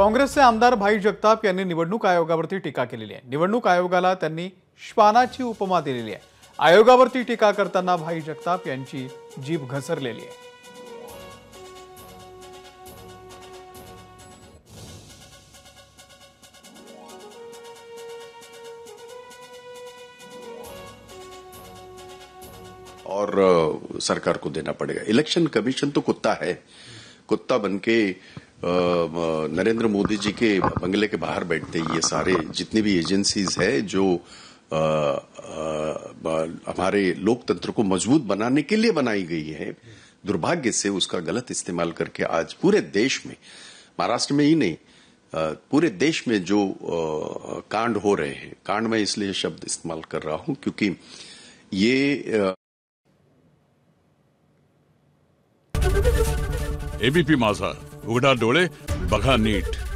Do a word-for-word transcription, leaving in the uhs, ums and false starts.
काँग्रेसचे आमदार भाई जगताप यांनी निवडणूक आयोगावरती टीका केलेली आहे। निवडणूक आयोगाला त्यांनी श्वानाची उपमा दिलेली आहे। आयोगावरती टीका करताना भाई जगताप यांची जीभ घसरलेली आहे। और सरकार को देना पड़ेगा। इलेक्शन कमीशन तो कुत्ता है, कुत्ता बनके नरेंद्र मोदी जी के बंगले के बाहर बैठते ही ये सारे जितनी भी एजेंसीज है जो आ, आ, हमारे लोकतंत्र को मजबूत बनाने के लिए बनाई गई है, दुर्भाग्य से उसका गलत इस्तेमाल करके आज पूरे देश में, महाराष्ट्र में ही नहीं पूरे देश में जो आ, कांड हो रहे हैं, कांड में इसलिए शब्द इस्तेमाल कर रहा हूं क्योंकि ये आ, एबीपी माझा, उघडा डोळे बघा नीट।